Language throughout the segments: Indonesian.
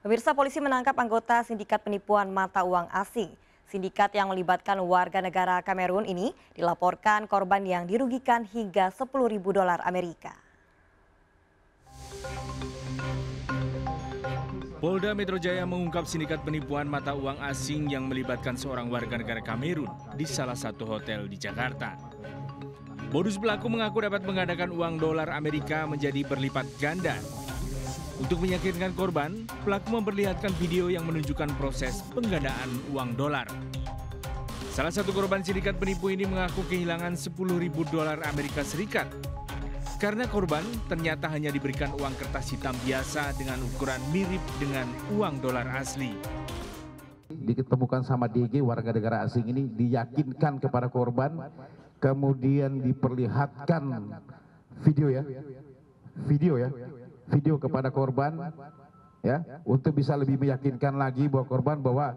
Pemirsa, polisi menangkap anggota Sindikat Penipuan Mata Uang Asing. Sindikat yang melibatkan warga negara Kamerun ini dilaporkan korban yang dirugikan hingga $10.000 Amerika. Polda Metro Jaya mengungkap sindikat penipuan mata uang asing yang melibatkan seorang warga negara Kamerun di salah satu hotel di Jakarta. Modus pelaku mengaku dapat menggandakan uang dolar Amerika menjadi berlipat ganda. Untuk meyakinkan korban, pelaku memperlihatkan video yang menunjukkan proses penggandaan uang dolar. Salah satu korban sindikat penipu ini mengaku kehilangan $10.000 Amerika Serikat. Karena korban ternyata hanya diberikan uang kertas hitam biasa dengan ukuran mirip dengan uang dolar asli. Ditemukan sama DG, warga negara asing ini diyakinkan kepada korban, kemudian diperlihatkan video kepada korban, ya, untuk bisa lebih meyakinkan lagi bahwa korban bahwa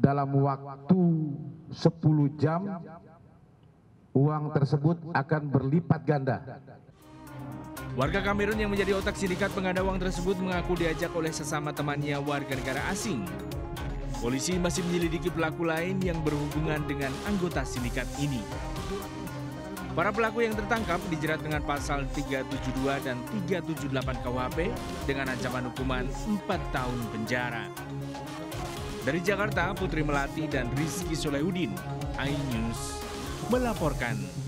dalam waktu 10 jam uang tersebut akan berlipat ganda. Warga Kamerun yang menjadi otak sindikat pengganda uang tersebut mengaku diajak oleh sesama temannya warga negara asing. Polisi masih menyelidiki pelaku lain yang berhubungan dengan anggota sindikat ini. Para pelaku yang tertangkap dijerat dengan pasal 372 dan 378 KUHP dengan ancaman hukuman 4 tahun penjara. Dari Jakarta, Putri Melati dan Rizki Soleuddin, iNews melaporkan.